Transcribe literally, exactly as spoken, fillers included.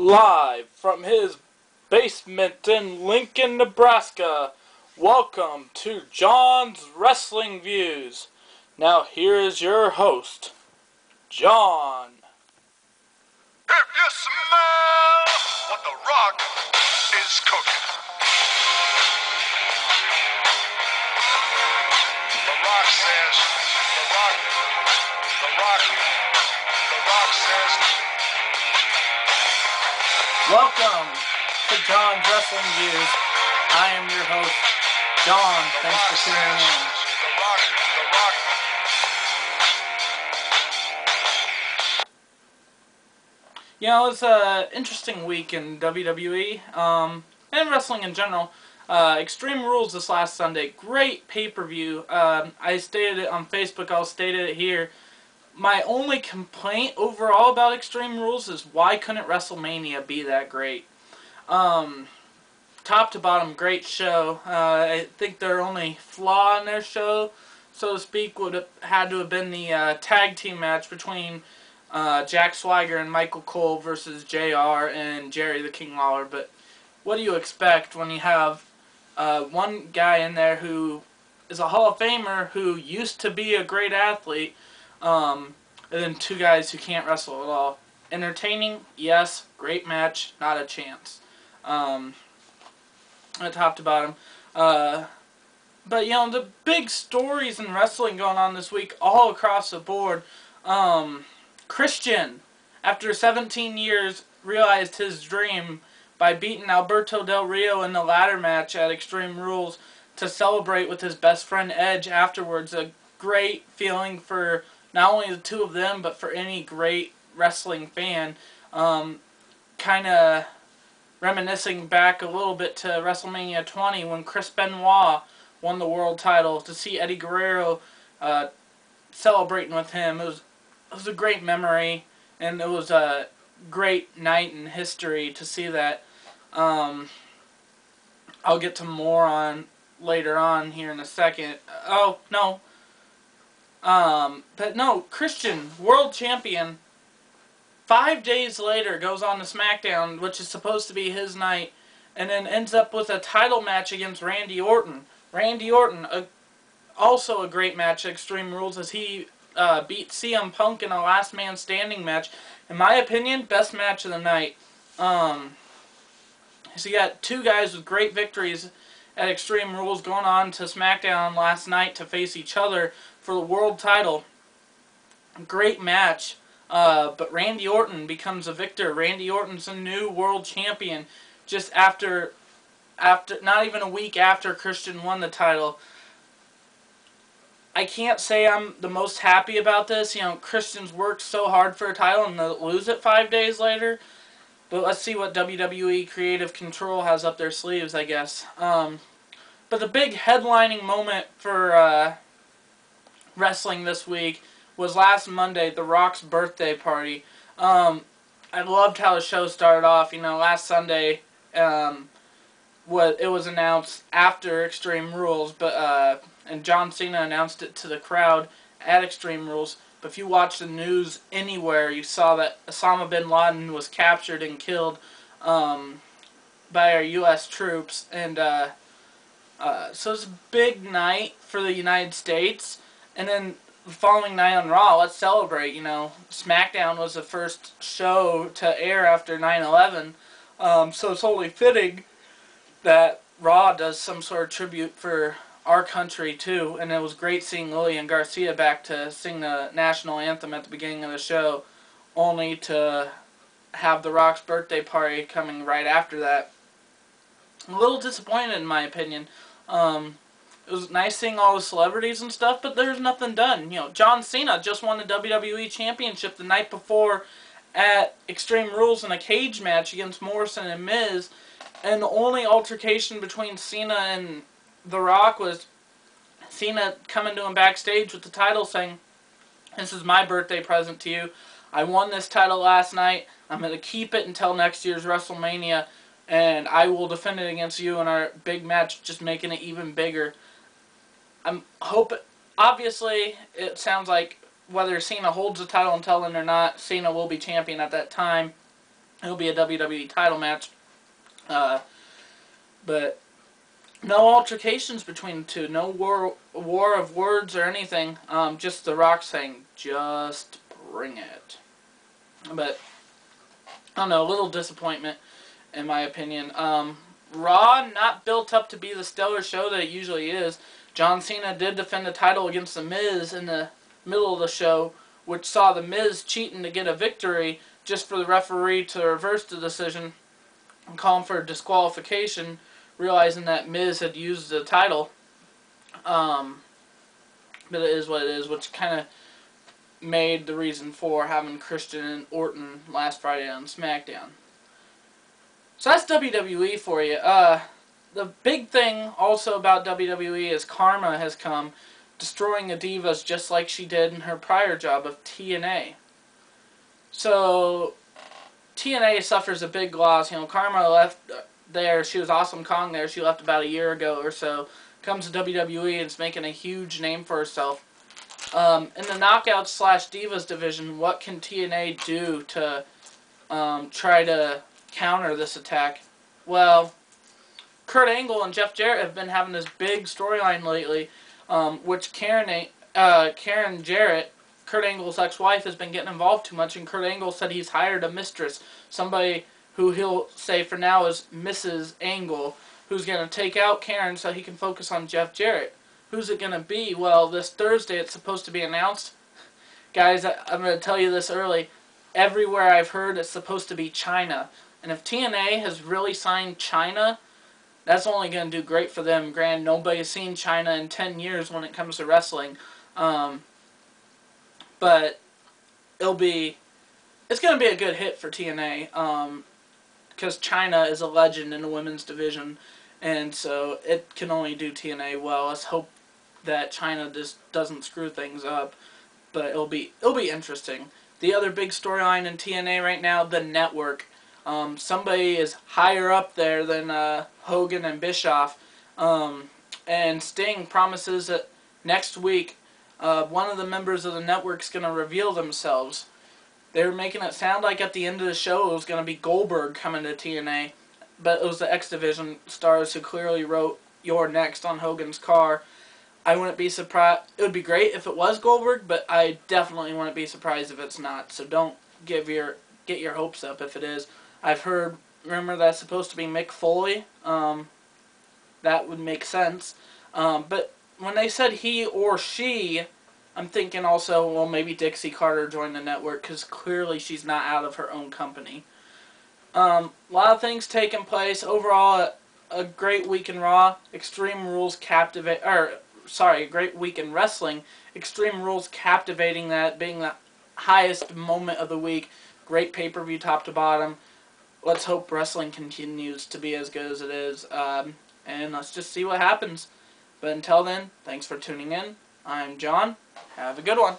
Live from his basement in Lincoln, Nebraska, welcome to John's Wrestling Views. Now here is your host, John. If you smell what The Rock is cooking. The Rock says, The Rock, The Rock, The Rock says. Welcome to John's Wrestling Views. I am your host, John. Thanks for tuning in. You know, it's an interesting week in W W E, um, and wrestling in general. Uh, Extreme Rules this last Sunday. Great pay-per-view. Um, I stated it on Facebook. I'll state it here. My only complaint overall about Extreme Rules is why couldn't WrestleMania be that great? Um, top to bottom, great show. Uh, I think their only flaw in their show, so to speak, would have had to have been the uh, tag team match between uh, Jack Swagger and Michael Cole versus J R and Jerry the King Lawler. But what do you expect when you have uh, one guy in there who is a Hall of Famer who used to be a great athlete? Um, and then two guys who can't wrestle at all. Entertaining, yes. Great match, not a chance. Um, top to bottom. Uh, but, you know, the big stories in wrestling going on this week all across the board. Um, Christian, after seventeen years, realized his dream by beating Alberto Del Rio in the ladder match at Extreme Rules to celebrate with his best friend Edge afterwards. A great feeling for not only the two of them, but for any great wrestling fan. Um, kind of reminiscing back a little bit to WrestleMania twenty when Chris Benoit won the world title. To see Eddie Guerrero uh, celebrating with him, it was, it was a great memory, and it was a great night in history to see that. Um, I'll get to more on later on here in a second. Oh, no. Um, but no, Christian, world champion, five days later goes on to SmackDown, which is supposed to be his night, and then ends up with a title match against Randy Orton. Randy Orton, a, also a great match at Extreme Rules, as he uh, beat C M Punk in a last man standing match. In my opinion, best match of the night. Um, so you got two guys with great victories at Extreme Rules going on to SmackDown last night to face each other for the world title. Great match, uh, but Randy Orton becomes a victor. Randy Orton's a new world champion just after, after not even a week after Christian won the title. I can't say I'm the most happy about this. You know, Christian's worked so hard for a title and to lose it five days later. But let's see what W W E Creative Control has up their sleeves, I guess. Um, but the big headlining moment for uh, wrestling this week was last Monday, The Rock's birthday party. Um, I loved how the show started off. You know, last Sunday, um, what it was announced after Extreme Rules, but uh, and John Cena announced it to the crowd at Extreme Rules. But if you watch the news anywhere, you saw that Osama bin Laden was captured and killed um, by our U S troops. And uh, uh, so it's a big night for the United States. And then the following night on Raw, let's celebrate, you know. SmackDown was the first show to air after nine eleven. Um, so it's only fitting that Raw does some sort of tribute for our country too, and it was great seeing Lillian Garcia back to sing the national anthem at the beginning of the show, only to have The Rock's birthday party coming right after that. A little disappointed in my opinion. Um, it was nice seeing all the celebrities and stuff, but there's nothing done. You know, John Cena just won the W W E Championship the night before at Extreme Rules in a cage match against Morrison and Miz, and the only altercation between Cena and The Rock was Cena coming to him backstage with the title saying, "This is my birthday present to you. I won this title last night. I'm going to keep it until next year's WrestleMania, and I will defend it against you in our big match," just making it even bigger. I'm hoping, obviously, it sounds like whether Cena holds the title and tells him or not, Cena will be champion at that time. It'll be a W W E title match. Uh, but no altercations between the two. No war, war of words or anything. Um, just The Rock saying, just bring it. But, I don't know, a little disappointment in my opinion. Um, Raw, not built up to be the stellar show that it usually is. John Cena did defend the title against The Miz in the middle of the show, which saw The Miz cheating to get a victory just for the referee to reverse the decision and call him for a disqualification, realizing that Miz had used the title. Um, but it is what it is, which kind of made the reason for having Christian and Orton last Friday on SmackDown. So that's W W E for you. Uh, the big thing also about W W E is Karma has come, destroying the divas just like she did in her prior job of T N A. So T N A suffers a big loss. You know, Karma left there. She was Awesome Kong there. She left about a year ago or so. Comes to W W E and is making a huge name for herself. Um, in the Knockouts slash Divas division, what can T N A do to um, try to counter this attack? Well, Kurt Angle and Jeff Jarrett have been having this big storyline lately, um, which Karen, uh, Karen Jarrett, Kurt Angle's ex-wife, has been getting involved too much, and Kurt Angle said he's hired a mistress, somebody who he'll say for now is Missus Angle, who's going to take out Karen so he can focus on Jeff Jarrett. Who's it going to be? Well, this Thursday it's supposed to be announced. Guys, I, I'm going to tell you this early. Everywhere I've heard, it's supposed to be Chyna. And if T N A has really signed Chyna, that's only going to do great for them. Granted, nobody's seen Chyna in ten years when it comes to wrestling. Um, but it'll be... It's going to be a good hit for T N A. Um, because Chyna is a legend in the women's division. And so it can only do T N A well. Let's hope that Chyna just doesn't screw things up, but it'll be it'll be interesting. The other big storyline in T N A right now, the network. Um, somebody is higher up there than uh, Hogan and Bischoff, um, and Sting promises that next week uh, one of the members of the network's going to reveal themselves. They were making it sound like at the end of the show it was going to be Goldberg coming to T N A, but it was the X-Division stars who clearly wrote "You're Next" on Hogan's car. I wouldn't be surprised. It would be great if it was Goldberg, but I definitely wouldn't be surprised if it's not. So don't give your get your hopes up if it is. I've heard rumor that's supposed to be Mick Foley. Um, that would make sense. Um, but when they said he or she, I'm thinking also, well, maybe Dixie Carter joined the network because clearly she's not out of her own company. Um, a lot of things taking place. Overall, a, a great week in Raw. Extreme Rules captivate, or sorry, a great week in wrestling. Extreme Rules captivating, that being the highest moment of the week. Great pay-per-view, top to bottom. Let's hope wrestling continues to be as good as it is, um, and let's just see what happens. But until then, thanks for tuning in. I'm John. Have a good one.